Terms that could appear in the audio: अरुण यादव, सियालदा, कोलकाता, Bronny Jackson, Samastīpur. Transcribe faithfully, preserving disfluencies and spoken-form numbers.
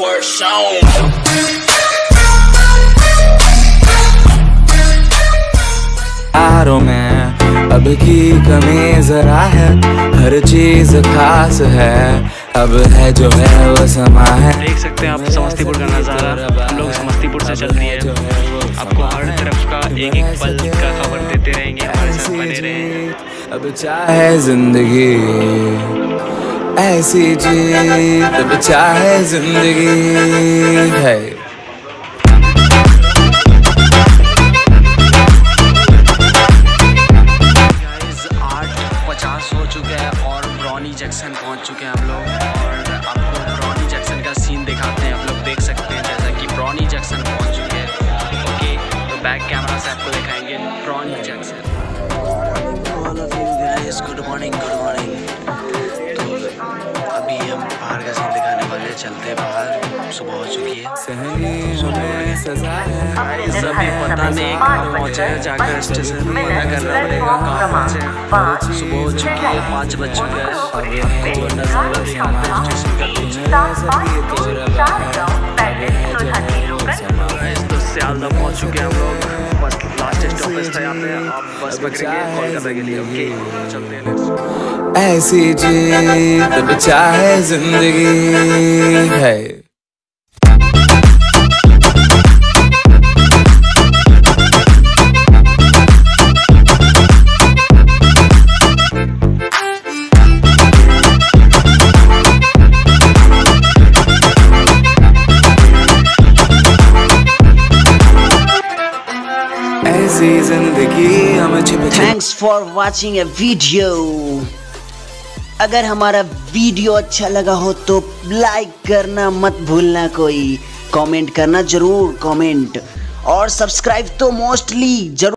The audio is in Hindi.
for show. अब की कमी जरा है, हर चीज खास है, अब है जो है वो समा है। देख सकते हैं आप समस्तीपुर का नज़ारा। हम लोग समस्तीपुर से चल रही है, आपको हर तरफ का एक एक पल का खबर देते रहेंगे, हमारे साथ बने रहें। अब चाहे जिंदगी ऐसी जी, अब चाहे जिंदगी है। ब्रॉनी जैक्सन पहुंच चुके हैं हम लोग और आपको ब्रॉनी जैक्सन का सीन दिखाते हैं। आप लोग देख सकते हैं जैसा कि ब्रॉनी जैक्सन पहुंच चुके हैं। ओके, तो बैक कैमरा से आपको दिखाएंगे Bronny Jackson. Good morning, good morning. तो अभी हम बाहर का सीन दिखाने वाले, चलते हैं बाहर। सुबह हो चुकी है, सभी पता नहीं कहाँ पहुँचे, जाकर स्टेशन पर पता करना पड़ेगा कहाँ पहुँचे। सुबह हो चुकी है, पाँच बज चुके हैं और ये स्टेशन का तो सियालदा पहुँच चुके हैं हम लोग। बस लास्ट स्टॉपेज था यहाँ पे। आप बस पकड़ेंगे कोलकाता के लिए। ओके, चलते हैं। ऐसी जीत अब चाहे जिंदगी है। Thanks for watching a video. अगर हमारा वीडियो अच्छा लगा हो तो लाइक करना मत भूलना, कोई कमेंट करना जरूर कमेंट, और सब्सक्राइब तो मोस्टली जरूर।